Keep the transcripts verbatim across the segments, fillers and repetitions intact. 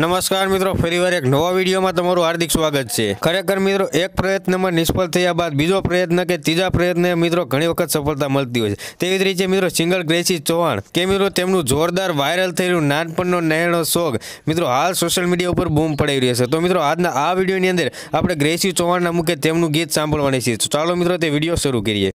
નમસ્કાર મિત્રો, ફરીવાર એક નવા વિડીયોમાં તમારું હાર્દિક સ્વાગત છે। ખરેખર મિત્રો, એક પ્રયત્નમાં નિષ્ફળ થયા બાદ બીજો પ્રયત્ન કે ત્રીજા પ્રયત્ને મિત્રો ઘણી વખત સફળતા મળતી હોય છે। તેવી જ રીતે મિત્રો સિંગર ગ્રેસી ચૌહાણ કે મિત્રો તેમનું જોરદાર વાયરલ થયેલું નાનપણનો નહેણો સોંગ મિત્રો હાલ સોશિયલ મીડિયા ઉપર બૂમ પડાવી રહ્યો છે। તો મિત્રો આજના આ વિડીયોની અંદર આપણે ગ્રેસી ચૌહાણના મુખે તેમનું ગીત સાંભળવાની છે। તો ચાલો મિત્રો તે વિડીયો શરૂ કરીએ।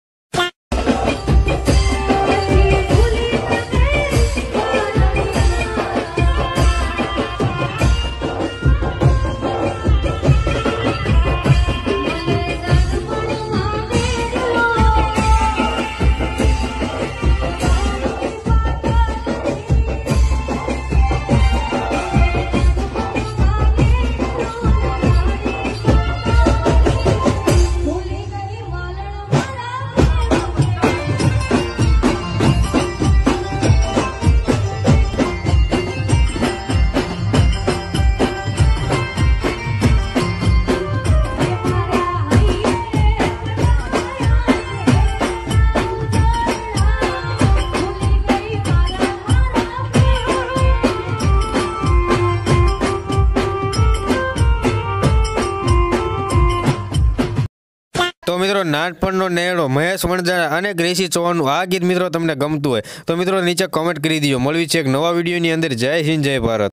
તો મિત્રો નાનપણ નો નહેણો મહેશ વણઝારા અને ગ્રેસી ચૌહાણનું આ ગીત મિત્રો તમને ગમતું હોય તો મિત્રો નીચે કોમેન્ટ કરી દીજો। મળવી છે એક નવા વિડીયોની અંદર। જય હિન્દ, જય ભારત।